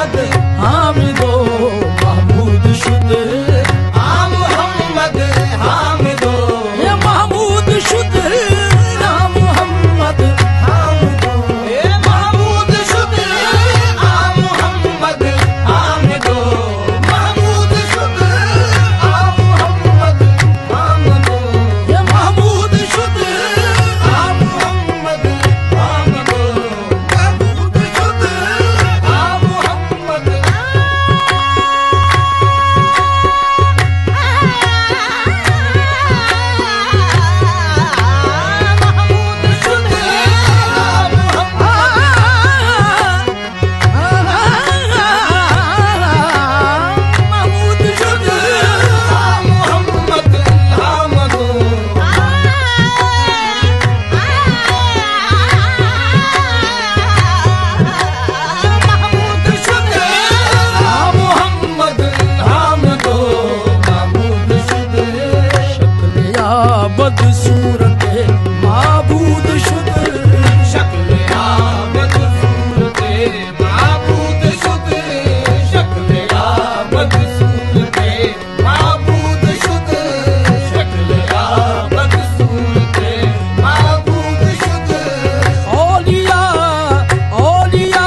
मोहम्मद हामिदो महमूद शुद्ध आ मोहम्मद हामिदो ये महमूद शुद्ध आ मोहम्मद हामिदो ये महमूद शुद्ध आ मोहम्मद हामिदो महमूद शुद्ध आ मोहम्मद हामिदो ये महमूद शुद्ध आ मोहम्मद हामिदो महमूद शुद्ध आ मोहम्मद बदसूरत है महबूब शुद्ध शक्ल या बदसूरत है महबूब शुद्ध शक्ल या बदसूरत है महबूब शुद्ध शक्ल या बदसूरत है महबूब शुद्ध औलिया औलिया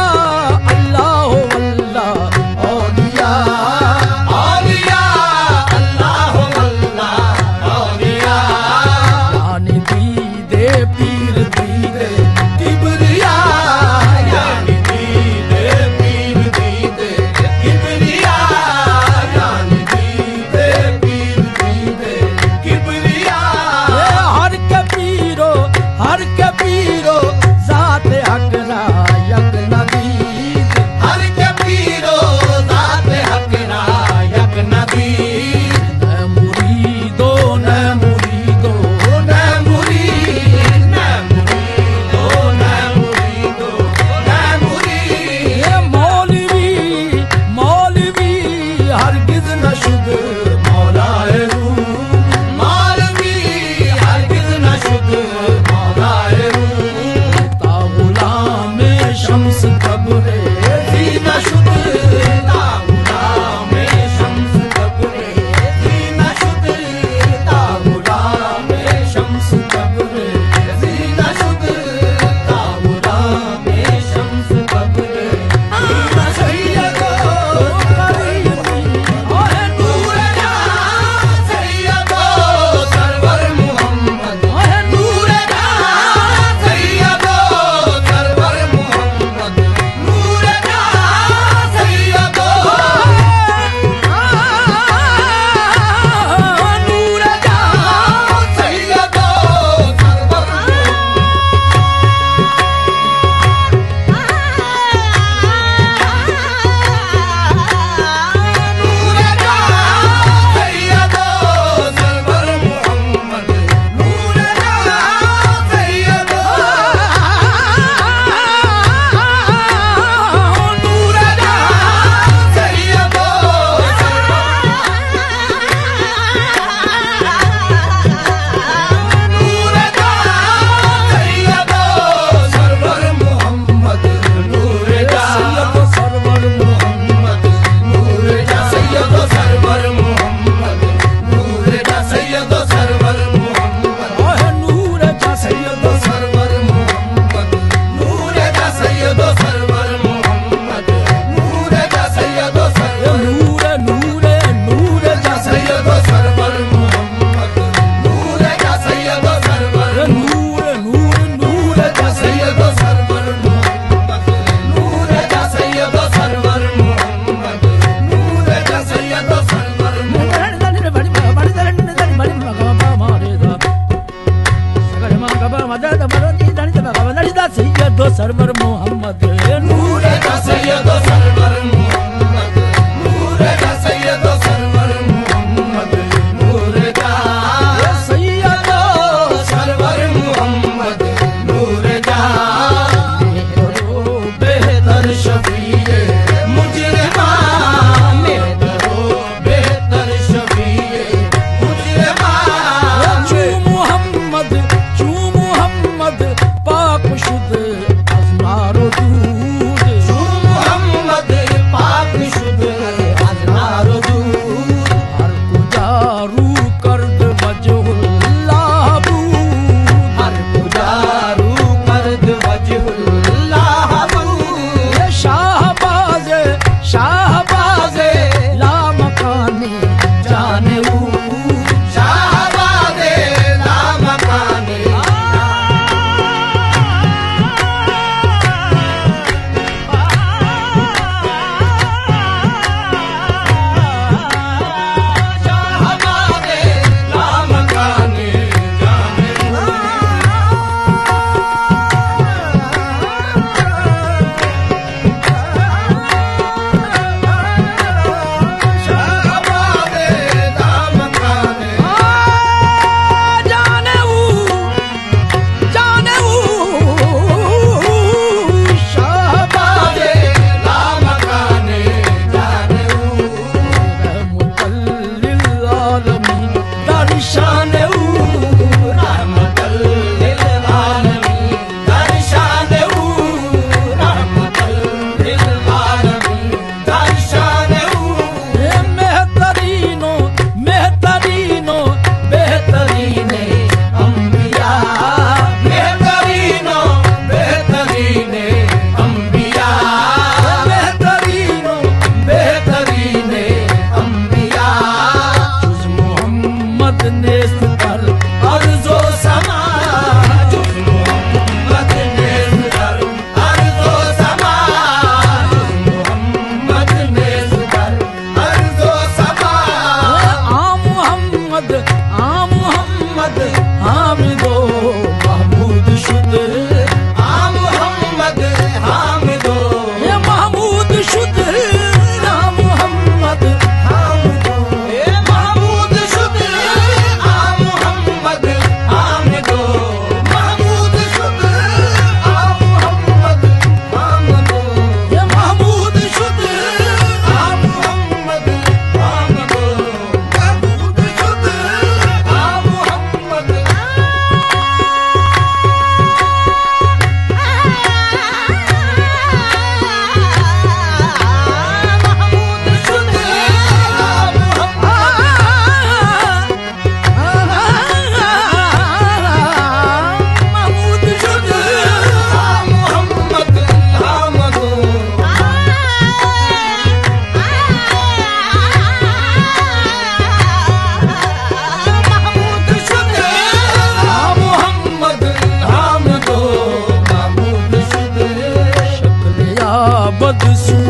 अल्लाह अल्लाह औलिया औलिया अल्लाह अल्लाह औलिया पीर दीदे किबरिया यानी दीदे पीर दीदे किबरिया यानी दीदे पीर दीदे किबरिया हर के पीरो जात हकरा यकना दीद हर के पीरो जात हकरा यकना दीद न मुरीदो सैयदो सरवर मोहम्मद नूर का सैयदो सरवर मोहम्मद नूर का सैयदो सरवर मोहम्मद नूर का सैयदो सरवर मोहम्मद नूर का बेहतर शफीए मुजरिमा बेहतर शफीए मुजरिमा चू मोहम्मद पाक शुद्ध अज़मारो दूध चू मोहम्मद पाक बदसू